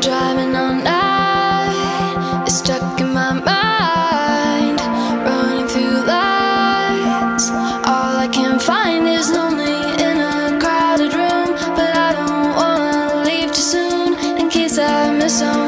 been driving all night, it's stuck in my mind, running through lights. All I can find is lonely in a crowded room, but I don't wanna leave too soon in case I miss someone.